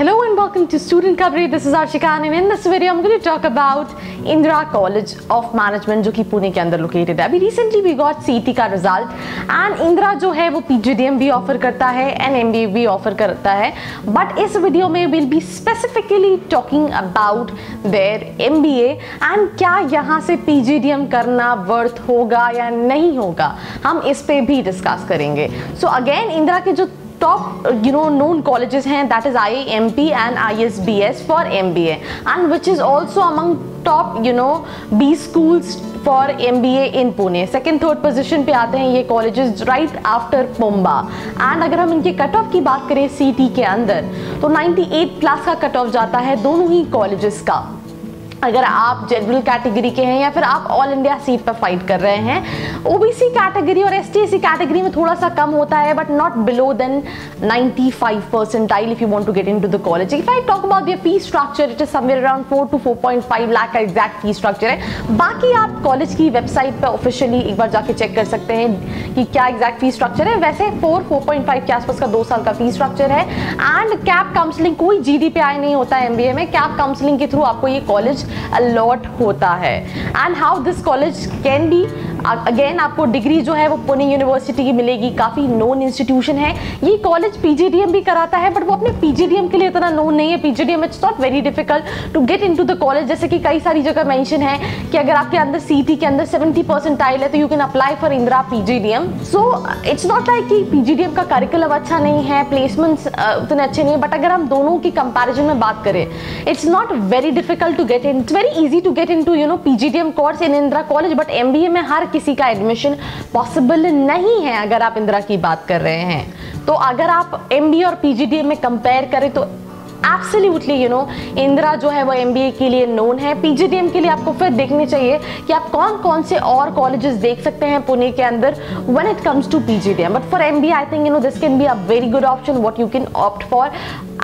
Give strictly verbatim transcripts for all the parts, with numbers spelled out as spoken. Hello and welcome to Student Coverage. This is Arshika, and in this video I'm going to talk about Indra College of Management जो कि पुणे के अंदर located है. अभी recently we got C E T का result and Indra जो है वो P G D M भी offer करता है and M B A भी offer करता है. But इस video में we'll be specifically talking about their M B A and क्या यहाँ से P G D M करना worth होगा या नहीं होगा, हम इस पे भी discuss करेंगे. So again Indra के जो top you know known colleges हैं, that is I M P and I S B S for M B A, and which is also among top you know B schools for M B A in Pune. Second third position पे आते हैं ये colleges right after Mumbai. And अगर हम इनके cut off की बात करें C E T के अंदर तो ninety-eight प्लस का कट ऑफ जाता है दोनों ही colleges का, अगर आप जनरल कैटेगरी के हैं या फिर आप ऑल इंडिया सीट पर फाइट कर रहे हैं. ओबीसी कैटेगरी और एसटी एससी कैटेगरी में थोड़ा सा कम होता है, but not below then ninety-five percentile if you want to get into the college. If I talk about their fee structure, it is somewhere around four to four point five lakh का exact फी structure है. बाकी आप college की website पर officially एक बार जाके check कर सकते हैं कि क्या एग्जैक्ट फी स्ट्रक्चर है. वैसे फोर फोर पॉइंट फाइव के आसपास का दो साल का फी स्ट्रक्चर है. एंड कैप काउंसलिंग, कोई जी डी पी आई नहीं होता है एमबीए में. कैप काउंसलिंग के थ्रू आपको ये कॉलेज अलॉट होता है. And how this college can be, again आपको डिग्री जो है वो पुणे यूनिवर्सिटी की मिलेगी. काफ़ी नोन इंस्टीट्यूशन है ये कॉलेज. पीजीडीएम भी कराता है बट वो अपने पीजीडीएम के लिए इतना नोन नहीं है. PGDM it's not very difficult to get into the college, जैसे कि कई सारी जगह मेंशन है कि अगर आपके अंदर सीटी के अंदर सेवेंटी परसेंटाइल है तो you can apply for Indira PGDM. So it's not like कि पीजीडीएम का करिकुलम अच्छा नहीं है, प्लेसमेंट्स उतने अच्छे नहीं है, बट अगर हम दोनों की कंपेरिजन में बात करें it's not very difficult to get in, it's very easy to get in to you know PGDM course in Indira college. But MBA में हर किसी का एडमिशन पॉसिबल नहीं है अगर आप इंदिरा की बात कर रहे हैं. तो अगर आप एमबीए और पीजीडीएम में कंपेयर करें तो एब्सोल्युटली यू नो इंदिरा जो है वो एमबीए के लिए नोन है. पीजीडीएम के लिए आपको फिर देखने चाहिए कि आप कौन कौन से और कॉलेजेस देख सकते हैं पुणे के अंदर when it comes to PGDM. But for MBA I think you know this can be a very good option what you can opt for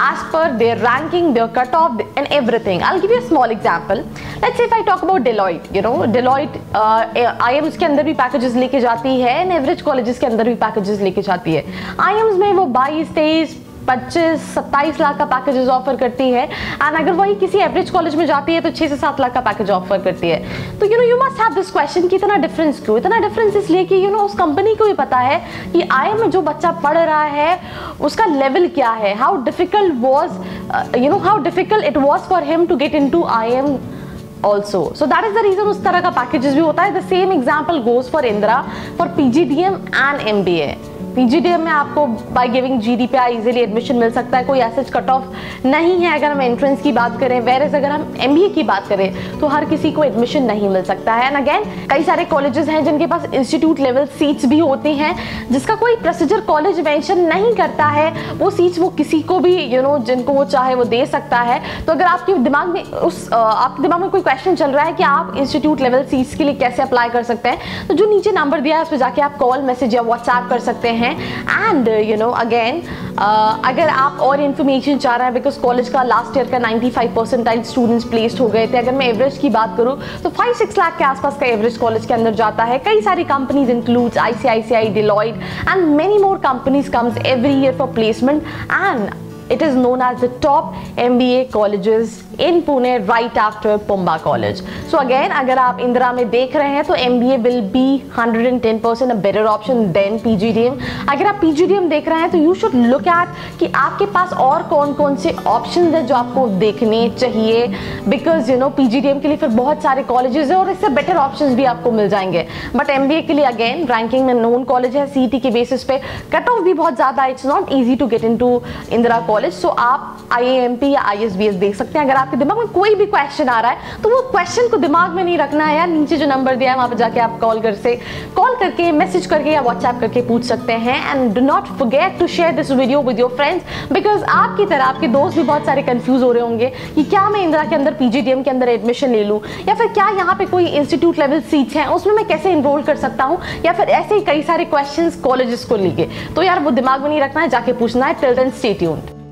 as per their ranking, their cutoff and everything. I'll give you a small example. Let's say if I talk about Deloitte, you know Deloitte uh, I I Ms के अंदर भी packages लेके जाती है and average colleges के अंदर भी packages लेके जाती है. I I Ms में वो बाईस, तेईस, पच्चीस, सत्ताईस लाख का पैकेजेस ऑफर करती है. एंड अगर वही किसी एवरेज कॉलेज में जाती है तो छह से सात लाख का पैकेज ऑफर करती है. तो you know you must have this question कि इतना डिफरेंस क्यों. इतना डिफरेंस इसलिए कि यू नो उस कंपनी को भी पता है कि आई एम में जो बच्चा पढ़ रहा है उसका लेवल क्या है. How difficult was you know how difficult it was for him to get in to I am also. So that is the reason उस तरह का पैकेजेस भी होता है. The same example goes for Indira for PGDM and MBA. PGDM में आपको by giving GDPI easily admission मिल सकता है, कोई एसेज कट ऑफ नहीं है अगर हम एंट्रेंस की बात करें. वेरस अगर हम एमबीए की बात करें तो हर किसी को एडमिशन नहीं मिल सकता है. एंड अगेन कई सारे कॉलेजेस हैं जिनके पास इंस्टीट्यूट लेवल सीट्स भी होती हैं जिसका कोई प्रोसीजर कॉलेज मेंशन नहीं करता है. वो सीट्स वो किसी को भी यू you नो know, जिनको वो चाहे वो दे सकता है. तो अगर आपके दिमाग में उस आपके दिमाग में कोई क्वेश्चन चल रहा है कि आप इंस्टीट्यूट लेवल सीट्स के लिए कैसे अप्लाई कर सकते हैं, तो जो नीचे नंबर दिया है उस पर जाके आप कॉल, मैसेज या व्हाट्सएप कर सकते हैं. एंड यू नो अगेन अगर आप और इन्फॉर्मेशन चाह रहे हैं, बिकॉज कॉलेज का लास्ट ईयर का ninety five percentile students placed हो गए थे. अगर मैं एवरेज की बात करूँ तो फाइव सिक्स लाख के आसपास का एवरेज कॉलेज के अंदर जाता है. कई सारी companies includes I C I C I, Deloitte and many more companies comes every year for placement. And it is known as the top M B A colleges in Pune right after Pumba College. So again अगर आप इंदिरा में देख रहे हैं तो M B A will be one hundred ten percent a better option than P G D M. अगर आप P G D M देख रहे हैं तो you should look at कि आपके पास और कौन कौन से options हैं जो आपको देखने चाहिए, because you know P G D M के लिए फिर बहुत सारे colleges हैं और इससे better options भी आपको मिल जाएंगे. But M B A के लिए again ranking में known college है. C E T के basis पे कट ऑफ भी बहुत ज़्यादा है. It's not easy to get into Indira college. सो आप I I M P या I S B S देख सकते हैं. अगर आपके दिमाग में कोई भी क्वेश्चन आ रहा है तो वो क्वेश्चन को दिमाग में नहीं रखना है यार. नीचे जो नंबर दिया है वहां पर जाके आप कॉल कर से कॉल करके, मैसेज करके या व्हाट्सएप करके पूछ सकते हैं. And do not forget to share this video with your friends, because आपकी तरह आपके दोस्त भी बहुत सारे कंफ्यूज हो रहे होंगे कि क्या मैं इंदिरा के अंदर पीजीडीएम के अंदर एडमिशन ले लूँ या फिर क्या यहाँ पे कोई इंस्टीट्यूट लेवल सीट्स हैं उसमें मैं कैसे इनरोल कर सकता हूँ, या फिर ऐसे ही कई सारे क्वेश्चन कॉलेजेस को लेके. तो यार वो दिमाग में नहीं रखना है, जाके पूछना है. Till then stay tuned.